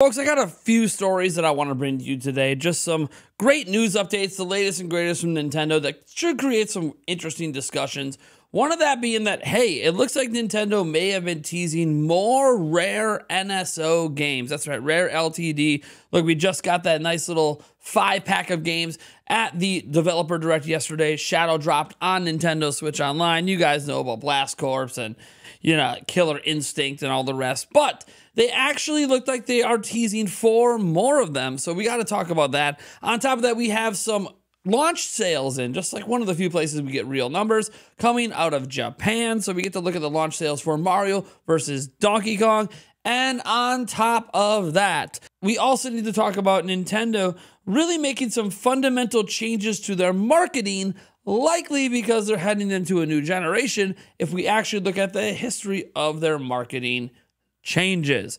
Folks, I got a few stories that I want to bring to you today. Just some great news updates, the latest and greatest from Nintendo that should create some interesting discussions. One of that being that, hey, it looks like Nintendo may have been teasing more Rare NSO games. That's right, Rare Ltd. Look, we just got that nice little 5-pack of games at the Developer Direct yesterday. Shadow dropped on Nintendo Switch Online. You guys know about Blast Corps and, you know, Killer Instinct and all the rest. But they actually look like they are teasing 4 more of them, so we got to talk about that. On top of that, we have some launch sales in, just like one of the few places we get real numbers, coming out of Japan, so we get to look at the launch sales for Mario versus Donkey Kong. And on top of that, we also need to talk about Nintendo really making some fundamental changes to their marketing, likely because they're heading into a new generation if we actually look at the history of their marketing changes.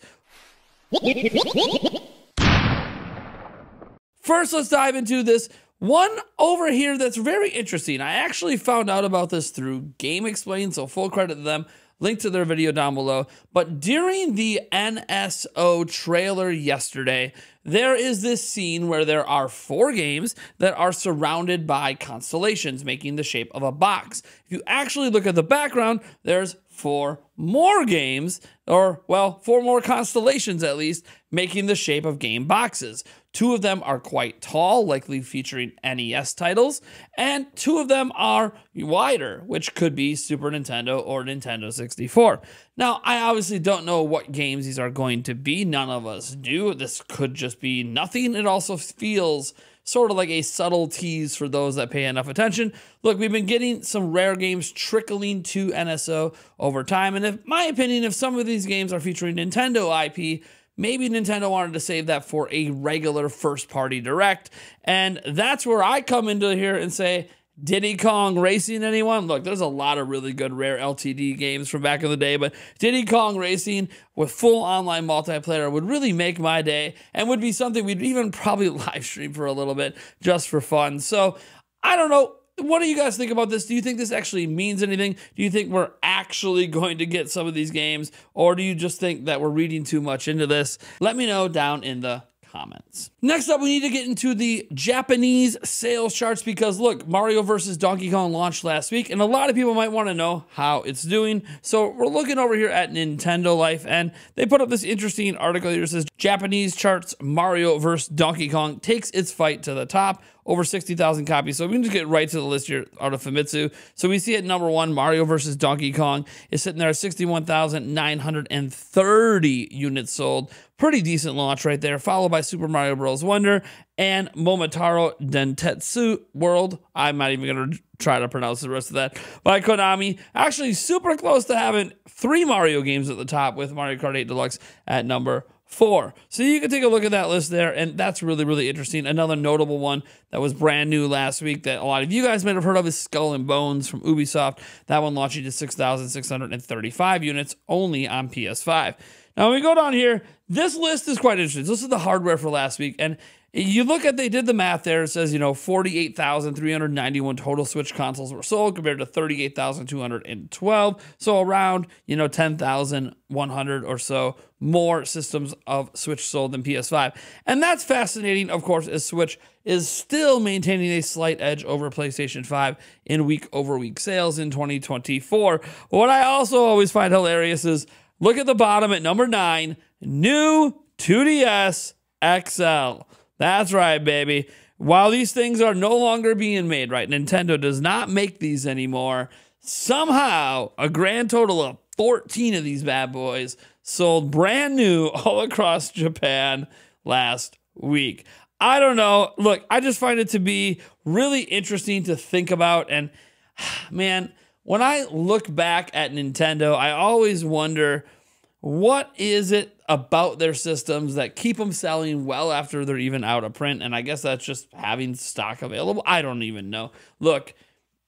First, let's dive into this one over here that's very interesting. I actually found out about this through Game Explain, so full credit to them. Link to their video down below. But during the NSO trailer yesterday, there is this scene where there are 4 games that are surrounded by constellations, making the shape of a box. If you actually look at the background, there's 4 more games, or, well, 4 more constellations at least, making the shape of game boxes. 2 of them are quite tall, likely featuring NES titles, and 2 of them are wider, which could be Super Nintendo or Nintendo 64. Now, I obviously don't know what games these are going to be. None of us do. This could just be nothing. It also feels sort of like a subtle tease for those that pay enough attention. Look, we've been getting some Rare games trickling to NSO over time, and in my opinion, if some of these games are featuring Nintendo IP, maybe Nintendo wanted to save that for a regular first-party Direct, and that's where I come into here and say, Diddy Kong Racing, anyone? Look, there's a lot of really good Rare LTD games from back in the day, but Diddy Kong Racing with full online multiplayer would really make my day and would be something we'd even probably live stream for a little bit just for fun. So I don't know. What do you guys think about this? Do you think this actually means anything? Do you think we're actually going to get some of these games, or do you just think that we're reading too much into this? Let me know down in the comments. Next up, we need to get into the Japanese sales charts because, look, Mario versus Donkey Kong launched last week, and a lot of people might want to know how it's doing. So we're looking over here at Nintendo Life, and they put up this interesting article here. It says, Japanese charts, Mario versus Donkey Kong takes its fight to the top. Over 60,000 copies. So we can just get right to the list here out of Famitsu. So we see at number 1, Mario versus Donkey Kong is sitting there at 61,930 units sold. Pretty decent launch right there, followed by Super Mario Bros. Wonder and Momotaro Dentetsu World. I'm not even going to try to pronounce the rest of that. By Konami, actually super close to having 3 Mario games at the top with Mario Kart 8 Deluxe at number 4. So you can take a look at that list there, and that's really, really interesting. Another notable one that was brand new last week that a lot of you guys might have heard of is Skull and Bones from Ubisoft. That one launching to 6,635 units only on PS5. Now, when we go down here, this list is quite interesting. This is the hardware for last week, and you look at, they did the math there. It says, you know, 48,391 total Switch consoles were sold compared to 38,212. So around, you know, 10,100 or so more systems of Switch sold than PS5. And that's fascinating, of course, as Switch is still maintaining a slight edge over PlayStation 5 in week-over-week sales in 2024. What I also always find hilarious is, look at the bottom at number 9, new 2DS XL. That's right, baby. While these things are no longer being made, right, Nintendo does not make these anymore. Somehow, a grand total of 14 of these bad boys sold brand new all across Japan last week. I don't know. Look, I just find it to be really interesting to think about. And, man, when I look back at Nintendo, I always wonder, what is it about their systems that keep them selling well after they're even out of print? And I guess that's just having stock available. I don't even know. Look,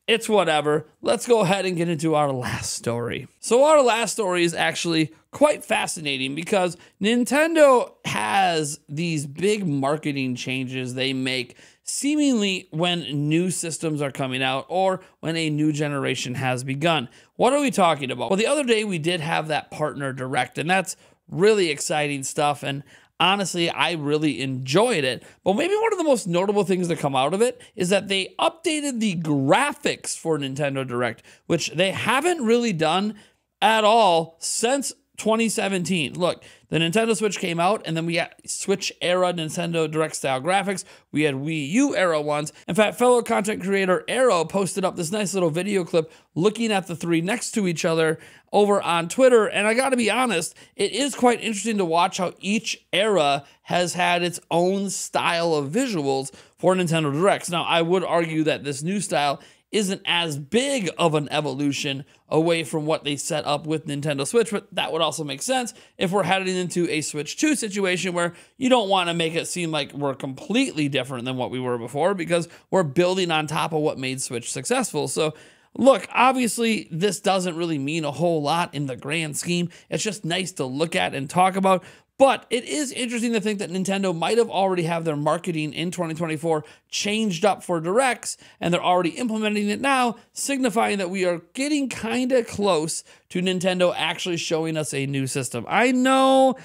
it's whatever. Let's go ahead and get into our last story. So our last story is actually quite fascinating because Nintendo has these big marketing changes they make seemingly when new systems are coming out or when a new generation has begun. What are we talking about? Well, the other day we did have that Partner Direct, and that's really exciting stuff. And Honestly, I really enjoyed it. But maybe one of the most notable things to come out of it is that they updated the graphics for Nintendo Direct, which they haven't really done at all since 2017. Look, the Nintendo Switch came out, and then we had Switch era Nintendo Direct style graphics. We had Wii U era ones. In fact, fellow content creator Aero posted up this nice little video clip looking at the three next to each other over on Twitter. And I gotta be honest, it is quite interesting to watch how each era has had its own style of visuals for Nintendo Directs. Now, I would argue that this new style isn't as big of an evolution away from what they set up with Nintendo Switch, but that would also make sense if we're heading into a Switch 2 situation where you don't want to make it seem like we're completely different than what we were before, because we're building on top of what made Switch successful. So look, obviously this doesn't really mean a whole lot in the grand scheme. It's just nice to look at and talk about. But it is interesting to think that Nintendo might have already have their marketing in 2024 changed up for Directs, and they're already implementing it now, signifying that we are getting kind of close to Nintendo actually showing us a new system. I know,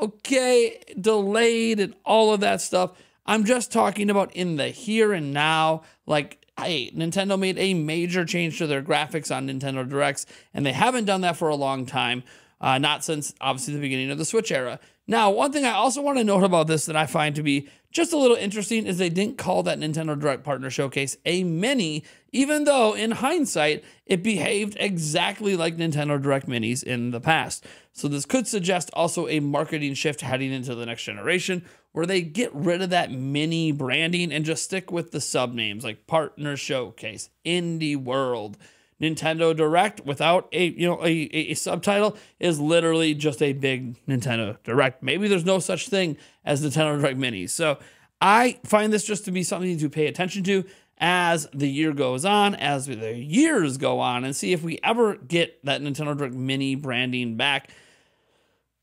okay, delayed and all of that stuff. I'm just talking about in the here and now. Like, hey, Nintendo made a major change to their graphics on Nintendo Directs, and they haven't done that for a long time. Not since, obviously, the beginning of the Switch era. Now, one thing I also want to note about this that I find to be just a little interesting is they didn't call that Nintendo Direct Partner Showcase a mini, even though, in hindsight, it behaved exactly like Nintendo Direct Minis in the past. So this could suggest also a marketing shift heading into the next generation, where they get rid of that mini branding and just stick with the sub-names like Partner Showcase, Indie World. Nintendo Direct without a subtitle is literally just a big Nintendo Direct. Maybe there's no such thing as Nintendo Direct Minis. So I find this just to be something to pay attention to as the year goes on, as the years go on, and see if we ever get that Nintendo Direct Mini branding back.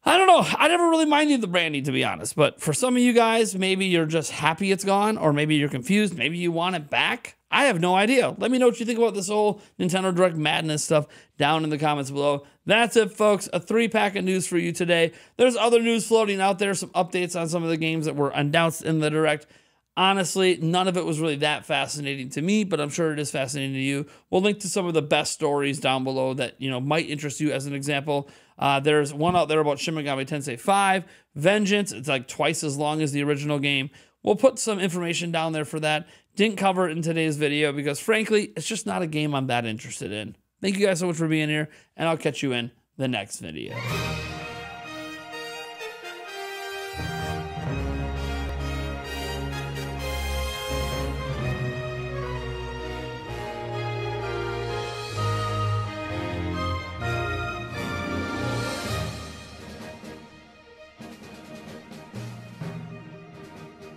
I don't know. I never really minded the branding, to be honest. But for some of you guys, maybe you're just happy it's gone, or maybe you're confused. Maybe you want it back. I have no idea. Let me know what you think about this whole Nintendo Direct madness stuff down in the comments below. That's it, folks. A 3-pack of news for you today. There's other news floating out there, some updates on some of the games that were announced in the Direct. Honestly, none of it was really that fascinating to me, but I'm sure it is fascinating to you. We'll link to some of the best stories down below that might interest you as an example. There's one out there about Shin Megami Tensei 5: Vengeance. It's like twice as long as the original game. We'll put some information down there for that. Didn't cover it in today's video because, frankly, it's just not a game I'm that interested in. Thank you guys so much for being here, and I'll catch you in the next video.